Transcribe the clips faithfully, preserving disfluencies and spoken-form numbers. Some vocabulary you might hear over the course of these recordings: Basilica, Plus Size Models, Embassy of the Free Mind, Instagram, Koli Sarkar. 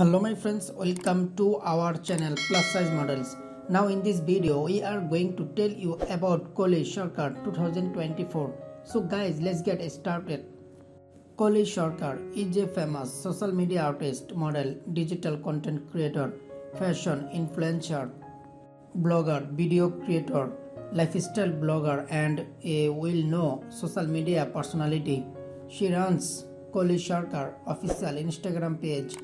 Hello my friends, welcome to our channel Plus Size Models. Now in this video we are going to tell you about Koli Sarkar twenty twenty-four. So guys, let's get started. Koli Sarkar is a famous social media artist, model, digital content creator, fashion influencer, blogger, video creator, lifestyle blogger and a well-known social media personality. She runs Koli Sarkar official Instagram page,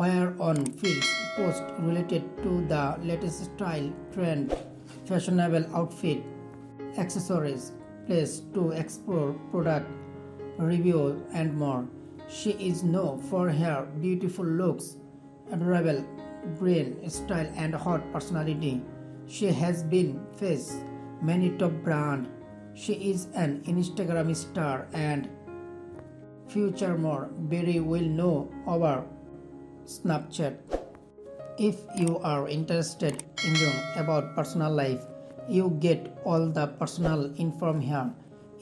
where on feeds posts related to the latest style, trend, fashionable outfit, accessories, place to explore, product review and more. She is known for her beautiful looks, adorable brain, style and hot personality. She has been faced many top brands. She is an Instagram star and future more very well known over Snapchat. If you are interested in knowing about personal life, you get all the personal info here.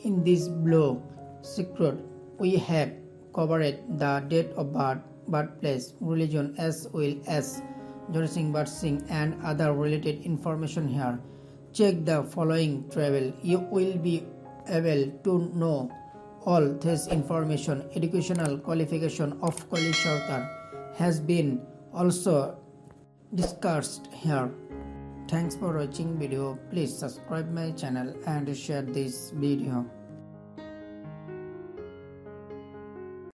In this blog secret, we have covered the date of birth, birthplace, religion as well as dressing, birthing and other related information here. Check the following travel. You will be able to know all this information. Educational qualification of Koli Sarkar has been also discussed here. Thanks for watching video. Please subscribe my channel and share this video.